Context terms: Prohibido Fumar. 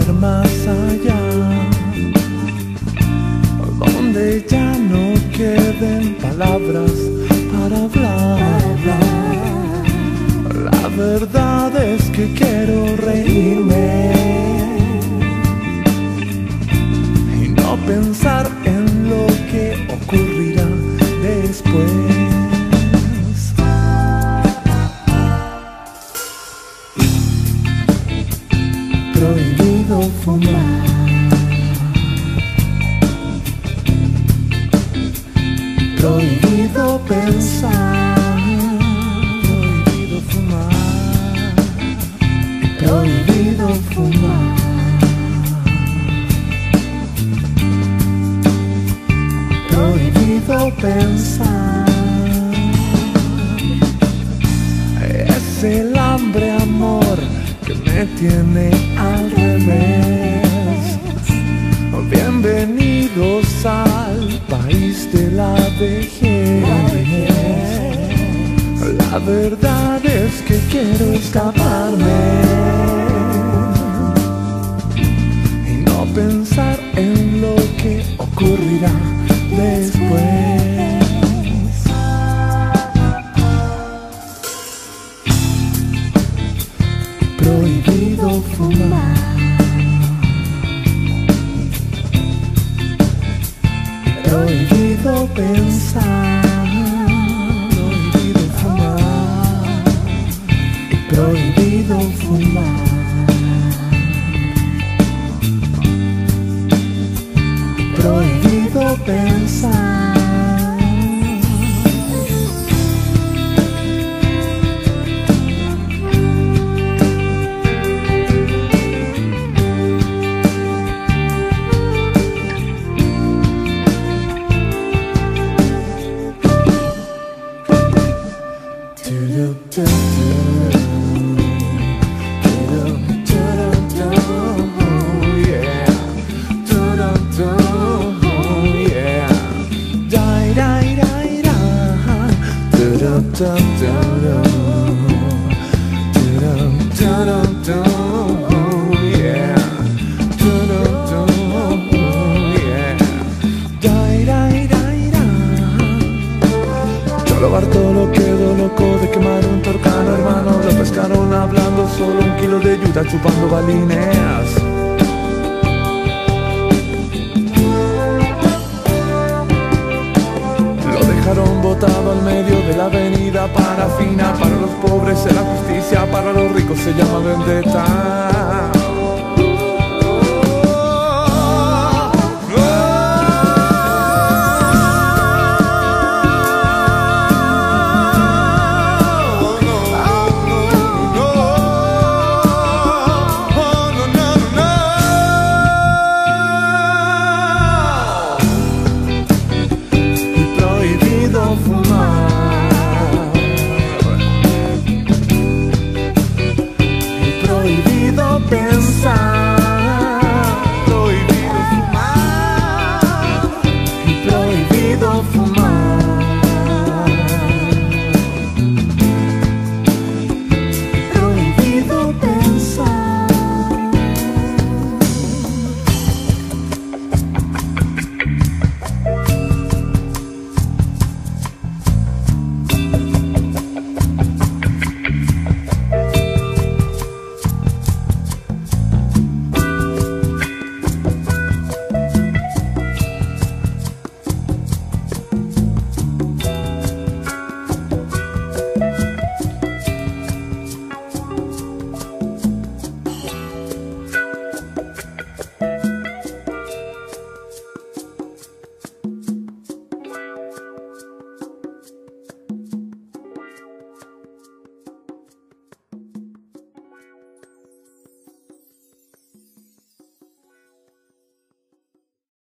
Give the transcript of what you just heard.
ver más allá, donde ya no queden palabras para hablar. La verdad es que quiero reírme y no pensar en lo que ocurrirá después. Prohibido fumar, prohibido pensar, prohibido fumar, prohibido fumar. Prohibido pensar, es el hambre, amor, que me tiene al revés. Bienvenidos al país de la vejez. La verdad es que quiero escaparme y no pensar en lo que ocurrirá después. Prohibido fumar, prohibido pensar, prohibido fumar, prohibido fumar, prohibido pensar. Cholo Bartolo quedó loco de quemar un torcano, hermano. Lo pescaron hablando solo un kilo de yuta chupando balines. Botado al medio de la avenida, parafina para los pobres es la justicia, para los ricos se llama vendetta.